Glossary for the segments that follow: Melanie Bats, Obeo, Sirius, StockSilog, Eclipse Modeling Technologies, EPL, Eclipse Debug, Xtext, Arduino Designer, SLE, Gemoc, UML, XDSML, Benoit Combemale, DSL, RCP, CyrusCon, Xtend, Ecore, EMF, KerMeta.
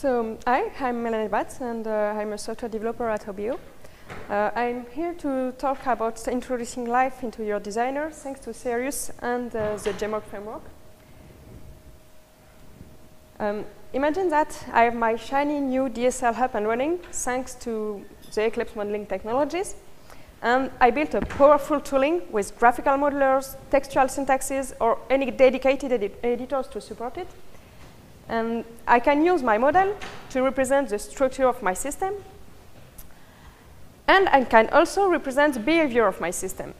So, hi, I'm Melanie Bats, and I'm a software developer at Obeo. I'm here to talk about introducing life into your designer, thanks to Sirius and the Gemoc framework. Imagine that I have my shiny new DSL up and running, thanks to the Eclipse Modeling Technologies. And I built a powerful tooling with graphical modelers, textual syntaxes, or any dedicated editors to support it. And I can use my model to represent the structure of my system. And I can also represent the behavior of my system.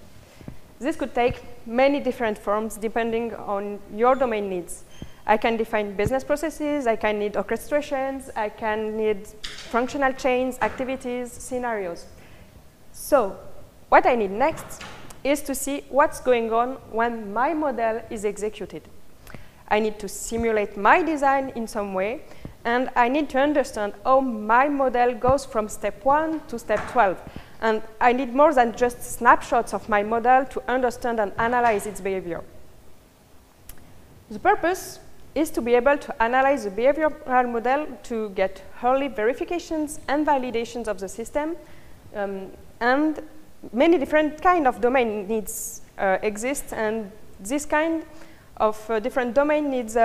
This could take many different forms depending on your domain needs. I can define business processes, I can need orchestrations, I can need functional chains, activities, scenarios. So, what I need next is to see what's going on when my model is executed. I need to simulate my design in some way, and I need to understand how my model goes from step 1 to step 12. And I need more than just snapshots of my model to understand and analyze its behavior. The purpose is to be able to analyze the behavioral model to get early verifications and validations of the system, and many different kind of domain needs exist, and this kind of different domain needs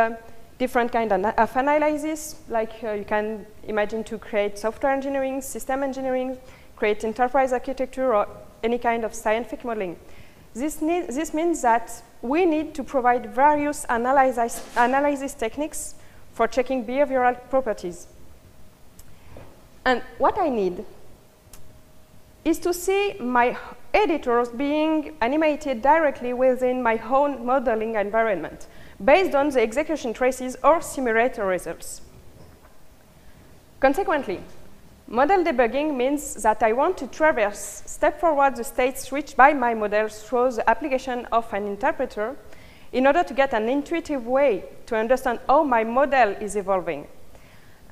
different kind of analysis. Like you can imagine to create software engineering, system engineering, create enterprise architecture, or any kind of scientific modeling. This means that we need to provide various analysis techniques for checking behavioral properties. And what I need is to see my editors being animated directly within my own modeling environment, based on the execution traces or simulator results. Consequently, model debugging means that I want to traverse step forward the states reached by my model through the application of an interpreter in order to get an intuitive way to understand how my model is evolving.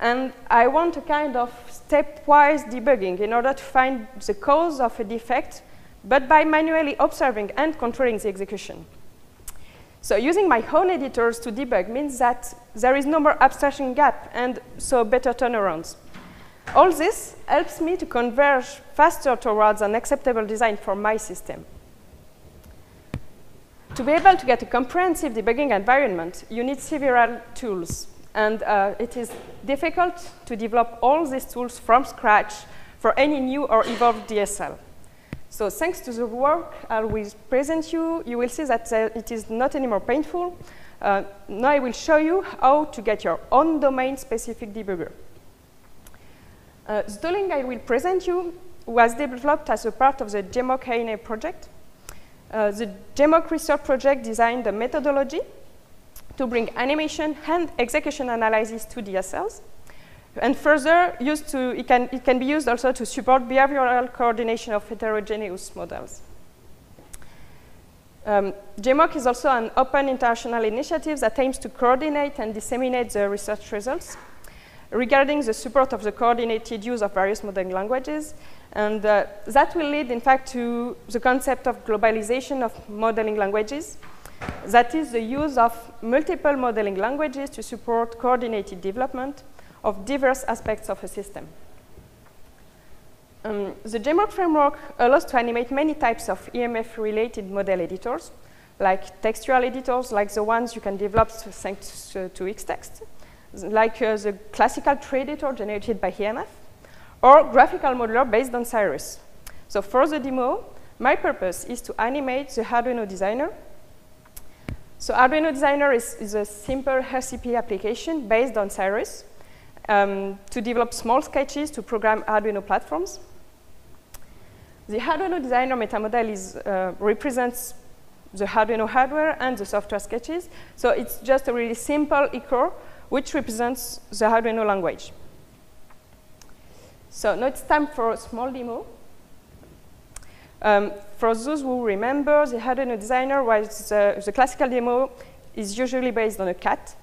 And I want a kind of stepwise debugging in order to find the cause of a defect, but by manually observing and controlling the execution. So using my own editors to debug means that there is no more abstraction gap, and so better turnarounds. All this helps me to converge faster towards an acceptable design for my system. To be able to get a comprehensive debugging environment, you need several tools. And it is difficult to develop all these tools from scratch for any new or evolved DSL. So thanks to the work I will present you, you will see that it is not anymore painful. Now I will show you how to get your own domain-specific debugger. The tooling I will present you was developed as a part of the Gemoc A&A project. The Gemoc research project designed a methodology to bring animation and execution analysis to DSLs. And further, it can be used also to support behavioral coordination of heterogeneous models. Gemoc is also an open international initiative that aims to coordinate and disseminate the research results regarding the support of the coordinated use of various modeling languages. And that will lead, in fact, to the concept of globalization of modeling languages. That is the use of multiple modeling languages to support coordinated development of diverse aspects of a system. The Gemoc framework allows to animate many types of EMF-related model editors, like textual editors, like the ones you can develop thanks to Xtext, like the classical tree editor generated by EMF, or graphical modeler based on Sirius. So for the demo, my purpose is to animate the Arduino Designer. So Arduino Designer is a simple RCP application based on Sirius to develop small sketches to program Arduino platforms. The Arduino Designer metamodel represents the Arduino hardware and the software sketches. So it's just a really simple Ecore, which represents the Arduino language. So now it's time for a small demo. For those who remember, the Arduino Designer was the classical demo is usually based on a cat,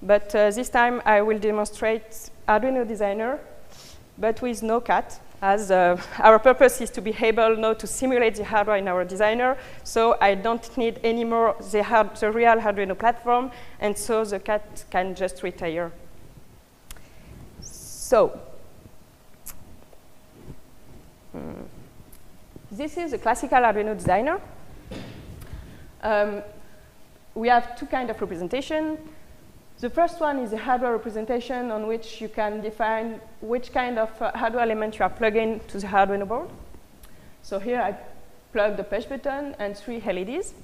but this time I will demonstrate Arduino Designer, but with no cat, as our purpose is to be able now to simulate the hardware in our designer, so I don't need any more the real Arduino platform, and so the cat can just retire. So this is a classical Arduino designer. We have two kinds of representation. The first one is a hardware representation on which you can define which kind of hardware element you are plugging to the Arduino board. So here I plug the push button and 3 LEDs.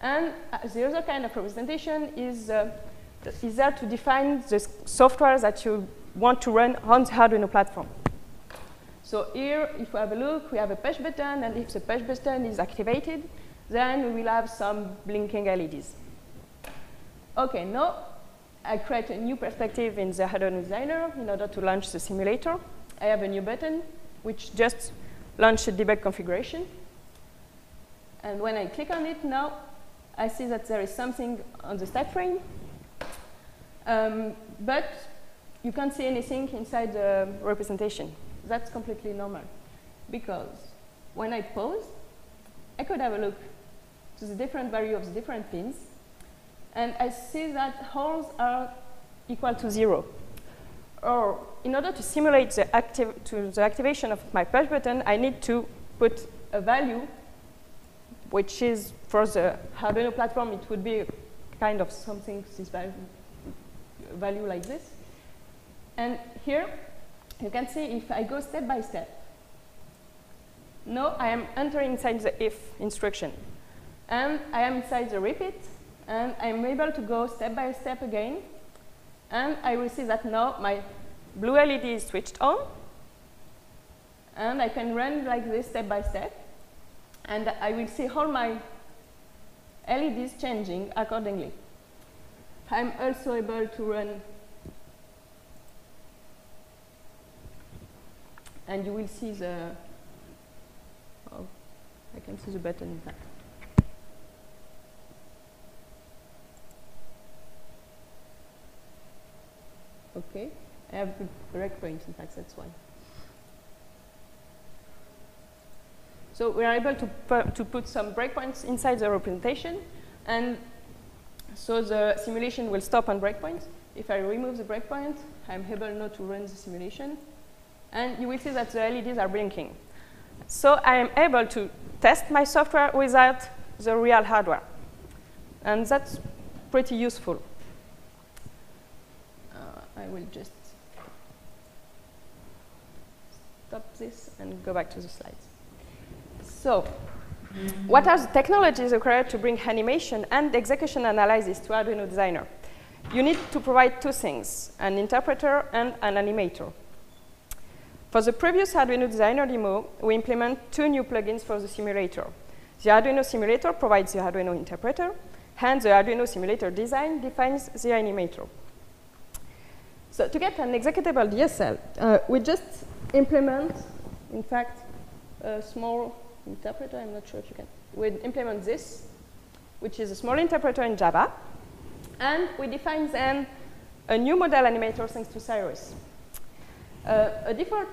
And the other kind of representation is there to define the software that you want to run on the Arduino platform. So here, if we have a look, we have a push button, and if the push button is activated, then we will have some blinking LEDs. Okay, now I create a new perspective in the Arduino Designer in order to launch the simulator. I have a new button, which just launches the debug configuration. And when I click on it now, I see that there is something on the stack frame. But you can't see anything inside the representation. That's completely normal, because when I pause, I could have a look to the different value of the different pins, and I see that holes are equal to 0. Or in order to simulate the activation of my push button, I need to put a value, which is for the Arduino platform, it would be kind of something, this value like this. And here, you can see if I go step by step. Now I am entering inside the if instruction. And I am inside the repeat. And I am able to go step by step again. And I will see that now my blue LED is switched on. And I can run like this step by step. And I will see all my LEDs changing accordingly. I'm also able to run, and you will see the, oh, I can see the button now. Okay, I have the correct point, in fact, that's why. So we are able to put some breakpoints inside the representation, and so the simulation will stop on breakpoints. If I remove the breakpoint, I'm able not to run the simulation. And you will see that the LEDs are blinking. So I am able to test my software without the real hardware. And that's pretty useful. I will just stop this and go back to the slides. So what are the technologies required to bring animation and execution analysis to Arduino Designer? You need to provide two things, an interpreter and an animator. For the previous Arduino Designer demo, we implement 2 new plugins for the simulator. The Arduino Simulator provides the Arduino Interpreter, and the Arduino Simulator Design defines the animator. So to get an executable DSL, we just implement, in fact, a small interpreter. I'm not sure if you can. We implement this, which is a small interpreter in Java, and we define then a new model animator thanks to Sirius. A default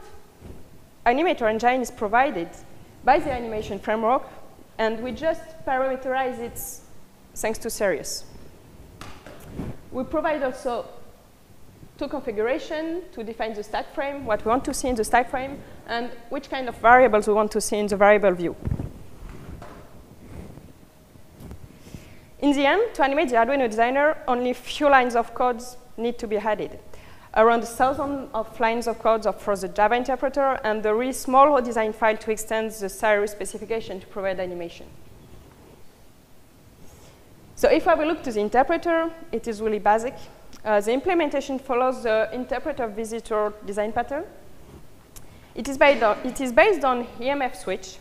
animator engine is provided by the animation framework, and we just parameterize it thanks to Sirius. We provide also 2 configurations to define the stack frame, what we want to see in the stack frame, and which kind of variables we want to see in the variable view. In the end, to animate the Arduino Designer, only few lines of codes need to be added. Around 1,000 of lines of code for the Java interpreter, and the really small design file to extend the Sirius specification to provide animation. So if we have a look to the interpreter, it is really basic. The implementation follows the interpreter visitor design pattern. It is based on EMF switch,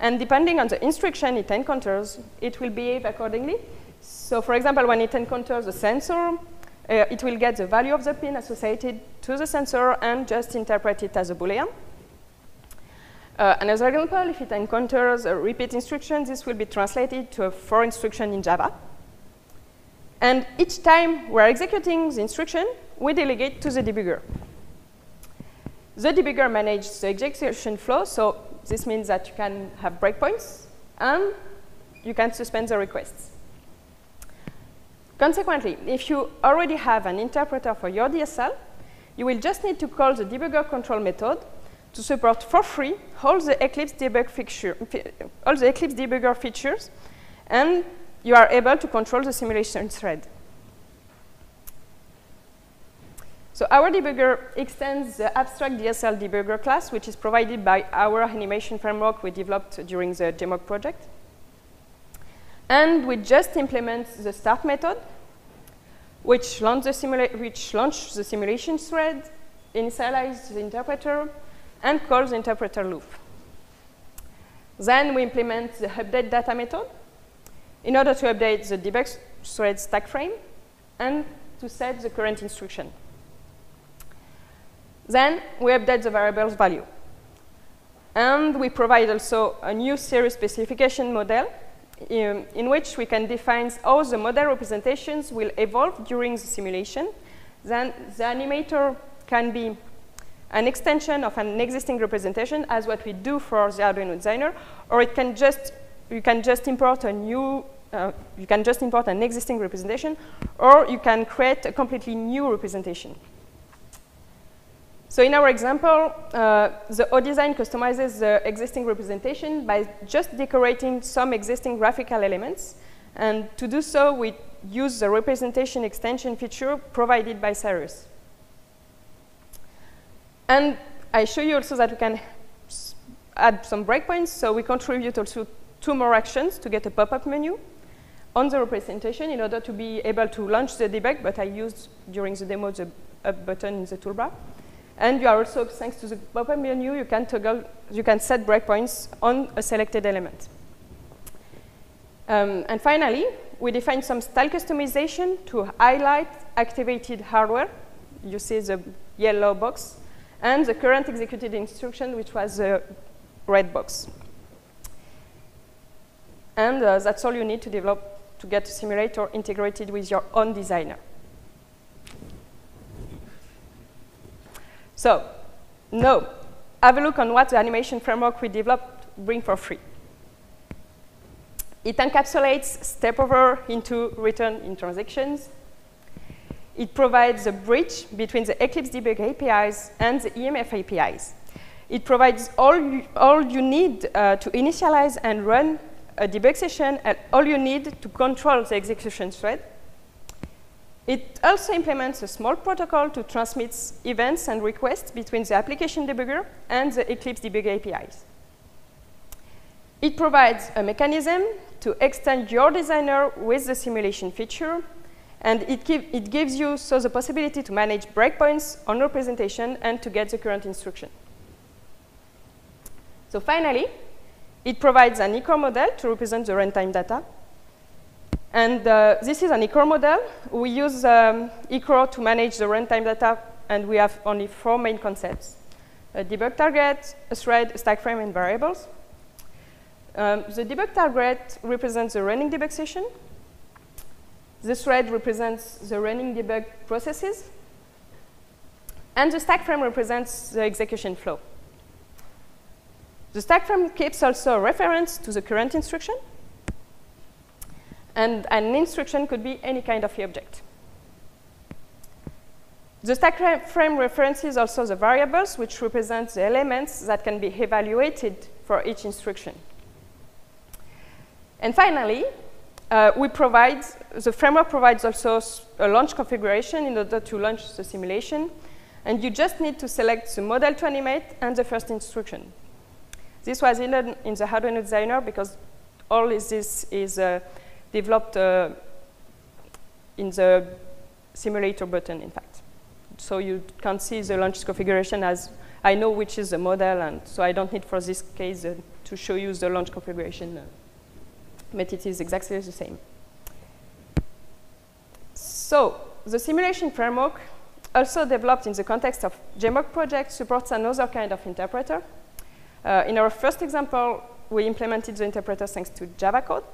and depending on the instruction it encounters, it will behave accordingly. So for example, when it encounters a sensor, it will get the value of the pin associated to the sensor and just interpret it as a Boolean. Another example, if it encounters a repeat instruction, this will be translated to a for instruction in Java. And each time we're executing the instruction, we delegate to the debugger. The debugger manages the execution flow, so this means that you can have breakpoints and you can suspend the requests. Consequently, if you already have an interpreter for your DSL, You will just need to call the debugger control method to support for free all the Eclipse debug feature, all the Eclipse debugger features, and you are able to control the simulation thread. So our debugger extends the abstract DSL debugger class, which is provided by our animation framework we developed during the Gemoc project. And we just implement the start method, which launches the simulation thread, initializes the interpreter, and calls the interpreter loop. Then we implement the update data method in order to update the debug thread stack frame and to set the current instruction. Then we update the variable's value. And we provide also a new Sirius specification model in which we can define how the model representations will evolve during the simulation. Then the animator can be an extension of an existing representation, as what we do for the Arduino Designer, or it can just, you can just import an existing representation, or you can create a completely new representation. So in our example, the ODesign customizes the existing representation by just decorating some existing graphical elements. And to do so, we use the representation extension feature provided by Sirius. And I show you also that we can add some breakpoints. So we contribute also two more actions to get a pop-up menu on the representation in order to be able to launch the debug, but I used during the demo the up button in the toolbar. And you are also, thanks to the pop-up menu, you can toggle, you can set breakpoints on a selected element. And finally, we define some style customization to highlight activated hardware. You see the yellow box, and the current executed instruction, which was the red box. And that's all you need to develop to get a simulator integrated with your own designer. So, now, have a look on what the animation framework we developed brings for free. It encapsulates stepover into return intersections. It provides a bridge between the Eclipse debug APIs and the EMF APIs. It provides all you need to initialize and run a debug session, and all you need to control the execution thread. It also implements a small protocol to transmit events and requests between the application debugger and the Eclipse debug APIs. It provides a mechanism to extend your designer with the simulation feature, and it gives you so the possibility to manage breakpoints on representation and to get the current instruction. So finally, it provides an Ecore model to represent the runtime data. And this is an Ecore model. We use Ecore to manage the runtime data, and we have only four main concepts: a debug target, a thread, a stack frame, and variables. The debug target represents the running debug session. The thread represents the running debug processes. And the stack frame represents the execution flow. The stack frame keeps also a reference to the current instruction. And an instruction could be any kind of object. The stack frame references also the variables, which represent the elements that can be evaluated for each instruction. And finally, the framework provides also a launch configuration in order to launch the simulation. And you just need to select the model to animate and the first instruction. This was in the Arduino Designer, because all of this is developed in the simulator button, in fact. So you can see the launch configuration, as I know which is the model, and so I don't need for this case to show you the launch configuration, but it is exactly the same. So the simulation framework, also developed in the context of Gemoc project, supports another kind of interpreter. In our first example, we implemented the interpreter thanks to Java code.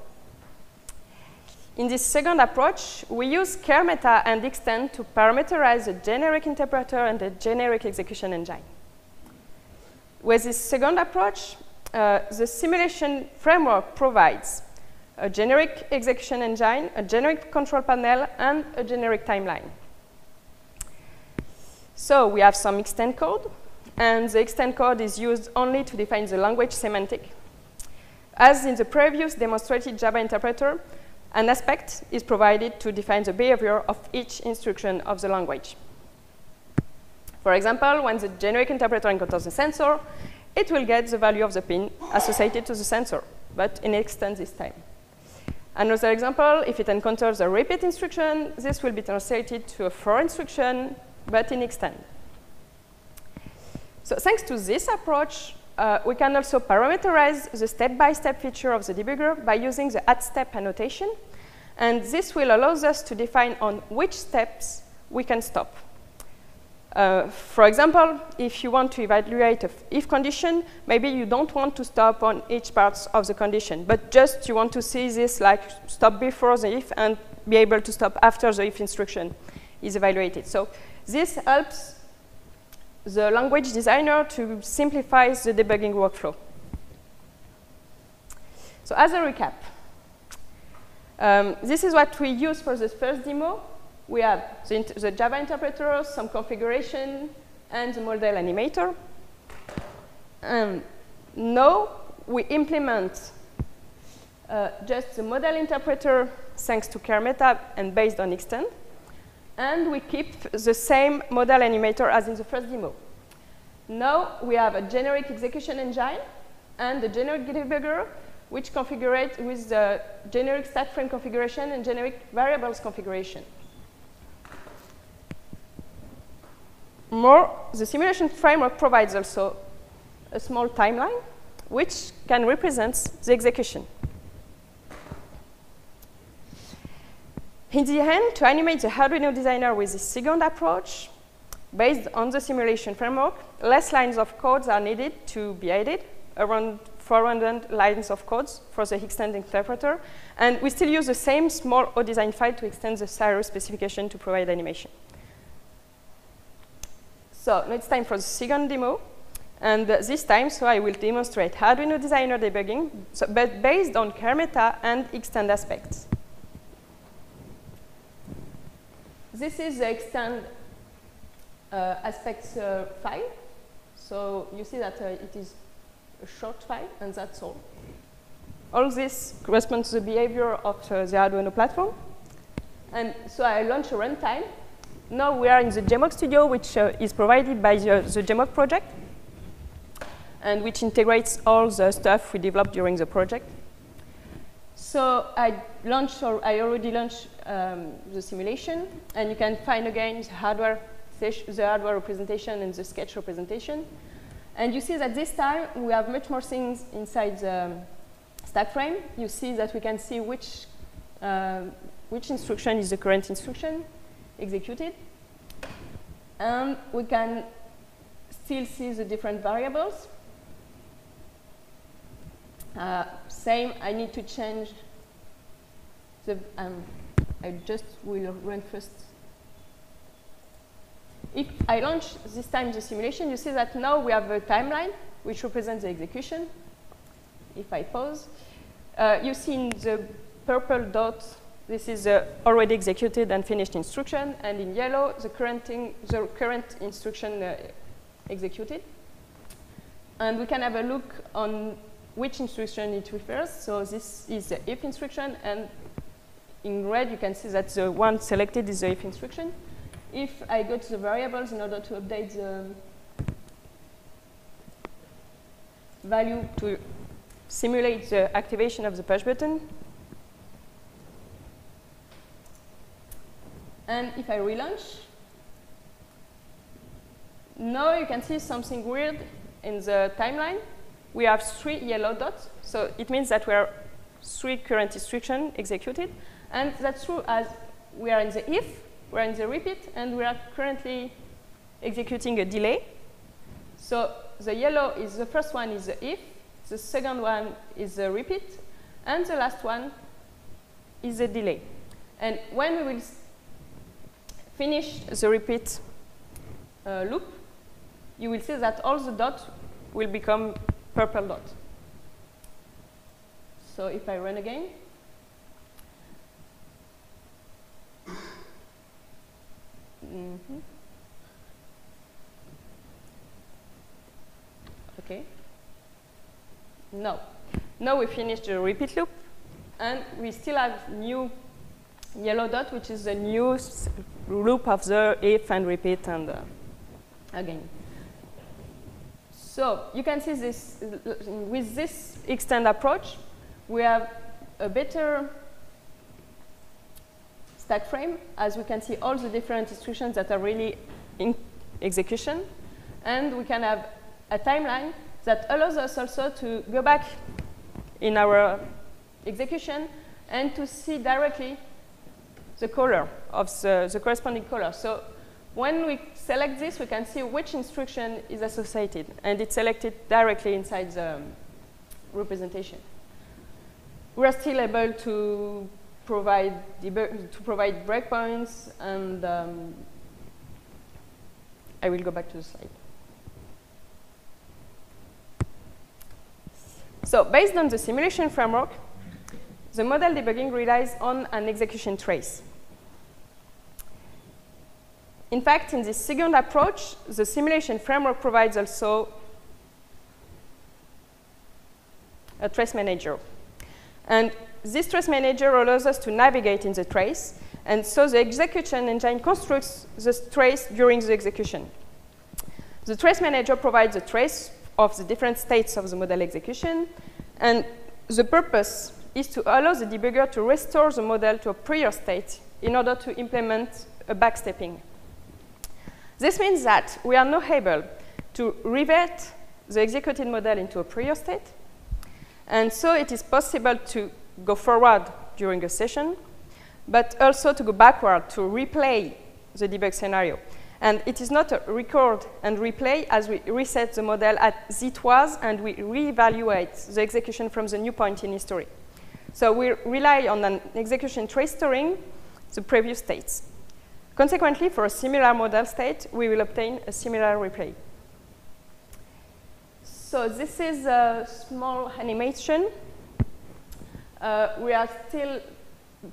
In this second approach, we use KerMeta and Xtend to parameterize the generic interpreter and the generic execution engine. With this second approach, the simulation framework provides a generic execution engine, a generic control panel, and a generic timeline. So we have some Xtend code, and the Xtend code is used only to define the language semantic. As in the previous demonstrated Java interpreter, an aspect is provided to define the behavior of each instruction of the language. For example, when the generic interpreter encounters a sensor, it will get the value of the pin associated to the sensor, but in Xtend this time. Another example, if it encounters a repeat instruction, this will be translated to a for instruction, but in Xtend. So thanks to this approach, we can also parameterize the step-by-step feature of the debugger by using the @step annotation, and this will allow us to define on which steps we can stop. For example, if you want to evaluate an if condition, maybe you don't want to stop on each part of the condition, but just you want to see this like stop before the if and be able to stop after the if instruction is evaluated. So this helps the language designer to simplify the debugging workflow. So as a recap, this is what we use for the first demo. We have the Java interpreter, some configuration, and the model animator. Now we implement just the model interpreter thanks to KerMeta and based on Xtend. And we keep the same model animator as in the first demo. Now we have a generic execution engine and a generic debugger, which configurates with the generic stat frame configuration and generic variables configuration. More, the simulation framework provides also a small timeline which can represent the execution. In the end, to animate the Arduino Designer with this second approach, based on the simulation framework, less lines of codes are needed to be added, around 400 lines of codes for the Xtend interpreter, and we still use the same small O-design file to extend the Sirius specification to provide animation. So now it's time for the second demo, and this time, so I will demonstrate Arduino Designer debugging, but based on KerMeta and Xtend aspects. This is the Xtend aspects file, so you see that it is a short file, and that's all. All this corresponds to the behavior of the Arduino platform, and so I launch a runtime. Now we are in the Gemoc studio, which is provided by the Gemoc project, and which integrates all the stuff we developed during the project. So I already launched the simulation, and you can find again the hardware representation and the sketch representation. And you see that this time we have much more things inside the stack frame. You see that we can see which instruction is the current instruction executed, and we can still see the different variables. Same, I need to change the. I just will run first. If I launch this time the simulation, you see that now we have a timeline which represents the execution. If I pause, you see in the purple dot. This is the already executed and finished instruction, and in yellow, the current instruction executed. And we can have a look on which instruction it refers. So this is the if instruction, and in red, you can see that the one selected is the if instruction. If I go to the variables in order to update the value to simulate the activation of the push button, and if I relaunch, now you can see something weird in the timeline. We have 3 yellow dots, so it means that we have 3 current instructions executed. And that's true as we are in the if, we are in the repeat, and we are currently executing a delay. So the yellow is the first one is the if, the second one is the repeat, and the last one is the delay. And when we will finish the repeat loop, you will see that all the dots will become purple dots. So if I run again, OK. No. Now we finished the repeat loop. And we still have new yellow dot, which is the new loop of the if and repeat and again. So you can see this with this Xtend approach, we have a better stack frame, as we can see all the different instructions that are really in execution. And we can have a timeline that allows us also to go back in our execution and to see directly the color of the corresponding color. So when we select this, we can see which instruction is associated, and it's selected directly inside the representation. We are still able to provide breakpoints, and I will go back to the slide. So based on the simulation framework, the model debugging relies on an execution trace. In fact, in this second approach, the simulation framework provides also a trace manager. And this trace manager allows us to navigate in the trace, and so the execution engine constructs the trace during the execution. The trace manager provides a trace of the different states of the model execution, and the purpose is to allow the debugger to restore the model to a prior state in order to implement a backstepping. This means that we are now able to revert the executed model into a prior state, and so it is possible to go forward during a session, but also to go backward to replay the debug scenario. And it is not a record and replay, as we reset the model as it was and we reevaluate the execution from the new point in history. So we rely on an execution trace storing the previous states. Consequently, for a similar model state, we will obtain a similar replay. So this is a small animation. We are still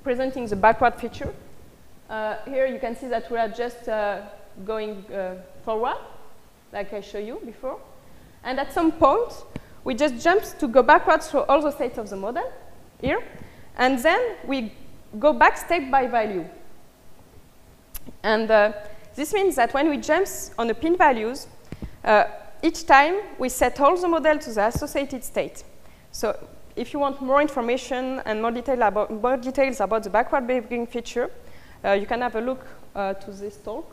presenting the backward feature. Here you can see that we are just going forward, like I showed you before. And at some point, we just jump to go backwards through all the states of the model here. And then we go back step by value. And this means that when we jump on the pin values, each time we set all the model to the associated state. So if you want more information and more details about the backward debugging feature, you can have a look to this talk.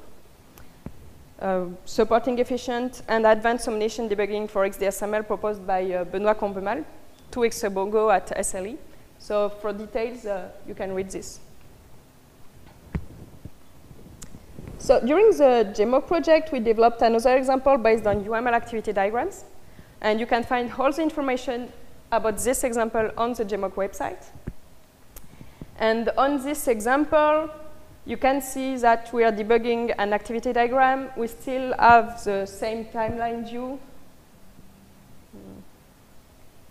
Supporting efficient and advanced summation debugging for XDSML proposed by Benoit Combemale 2 weeks ago at SLE. So for details, you can read this. So during the Gemoc project, we developed another example based on UML activity diagrams. And you can find all the information about this example on the Gemoc website. And on this example, you can see that we are debugging an activity diagram. We still have the same timeline view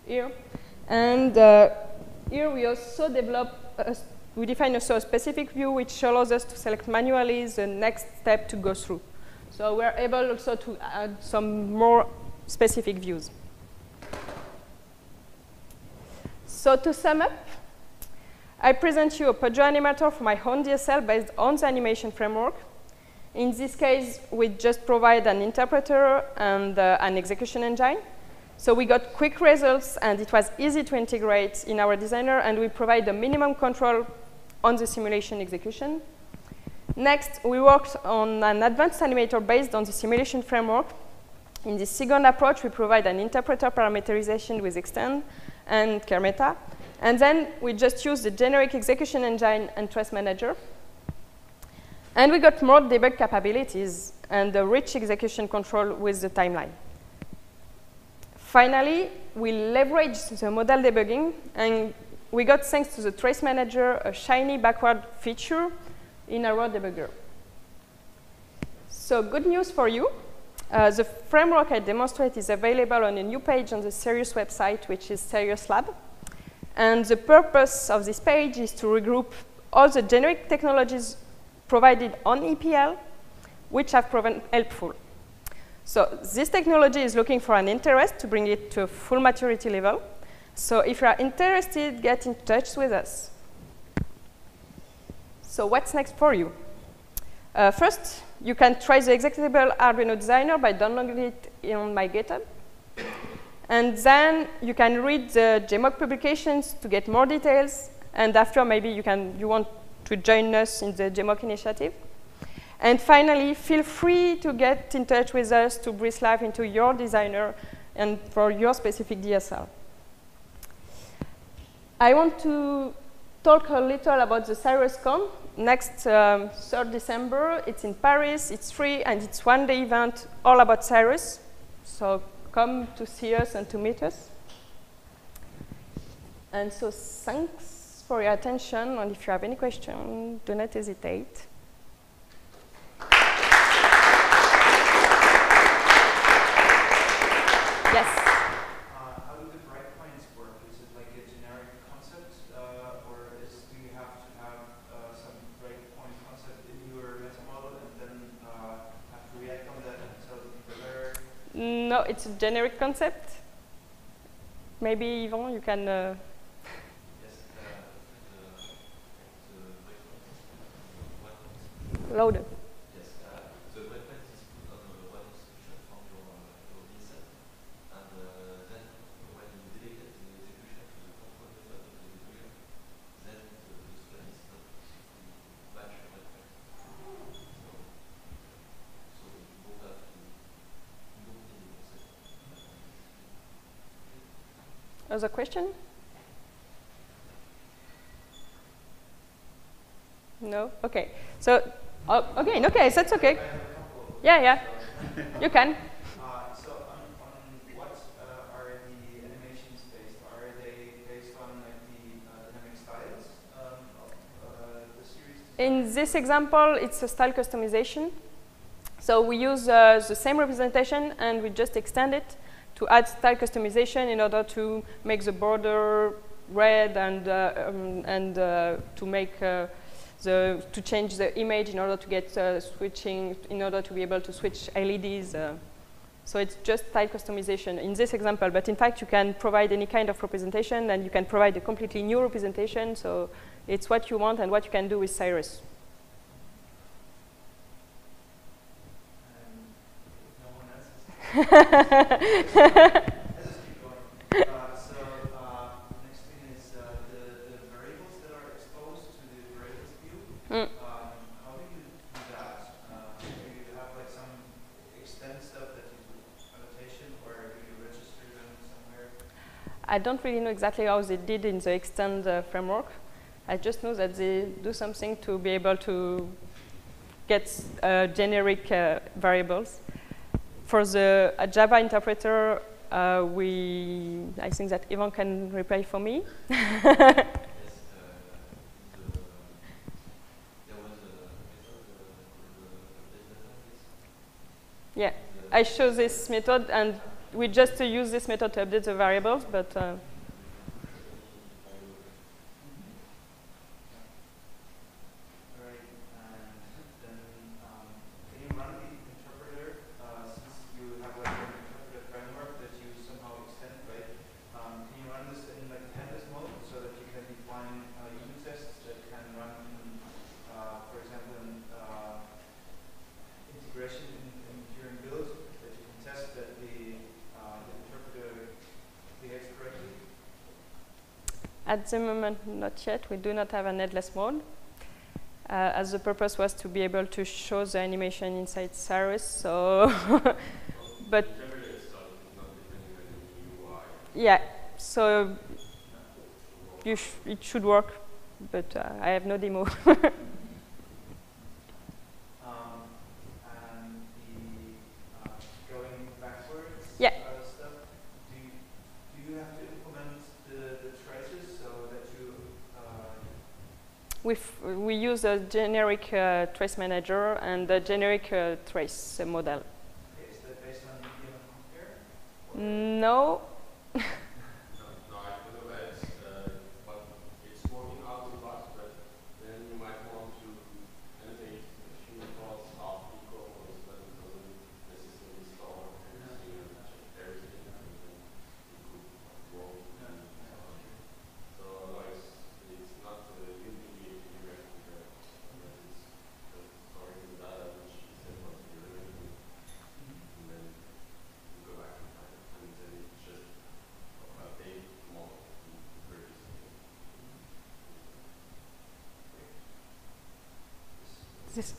here. And here we also define also a specific view which allows us to select manually the next step to go through. So we're able also to add some more specific views. So to sum up, I present you a Poggio animator for my own DSL based on the animation framework. In this case, we just provide an interpreter and an execution engine. So we got quick results, and it was easy to integrate in our designer, and we provide the minimum control on the simulation execution. Next, we worked on an advanced animator based on the simulation framework. In this second approach, we provide an interpreter parameterization with Xtend and KerMeta. And then we just use the generic execution engine and trace manager. And we got more debug capabilities and the rich execution control with the timeline. Finally, we leveraged the model debugging, and we got, thanks to the trace manager, a shiny backward feature in our debugger. So good news for you. The framework I demonstrate is available on a new page on the Sirius website, which is Sirius Lab. And the purpose of this page is to regroup all the generic technologies provided on EPL, which have proven helpful. So this technology is looking for an interest to bring it to a full maturity level. So if you are interested, get in touch with us. So what's next for you? First, you can try the executable Arduino Designer by downloading it on my GitHub. And then you can read the Gemoc publications to get more details. And after, maybe you want to join us in the Gemoc initiative. And finally, feel free to get in touch with us to breathe life into your designer and for your specific DSL. I want to talk a little about the CyrusCon. Next 3rd December, it's in Paris, it's free, and it's one-day event all about Cyrus. So come to see us and to meet us. And so thanks for your attention, and if you have any questions, do not hesitate. Yes? No, it's a generic concept. Maybe, Yvon, you can... Louder. Yes, the wetness is put on the wetness solution from your DSL. And then when you delegate the execution to the control method of the execution, then the scan is not match the wetness. So you don't have to... Other question? No? Okay. So, again, okay, so that's okay. Yeah, yeah. You can. So, on what are the animations based? Are they based on like, the dynamic styles of the series? In this example, it's a style customization. So we use the same representation and we just extend it to add style customization in order to make the border red and to make to change the image in order to get switching, in order to be able to switch LEDs. So it's just style customization in this example, but in fact you can provide any kind of representation and you can provide a completely new representation. So it's what you want and what you can do with Cyrus. Next thing is the variables that are exposed to the variables view. Mm. How do you do that? Do you have like some Xtend stuff that you do annotation, or do you register them somewhere? I don't really know exactly how they did in the Xtend framework. I just know that they do something to be able to get generic variables. For the Java interpreter, I think that Yvon can reply for me. Yeah, I show this method, and we just use this method to update the variables, but. At the moment, not yet. We do not have an headless mode, as the purpose was to be able to show the animation inside Cyrus. So, but yeah, so you it should work, but I have no demo. We use a generic trace manager and a generic trace model. Okay, is that based on medium and compare? No. No, I don't know that it's working out the box, but then you might want to annotate a few results of Ecore, because this is installed.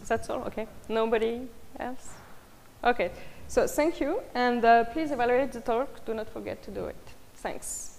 That's all? Okay. Nobody else? Okay. So thank you. And please evaluate the talk. Do not forget to do it. Thanks.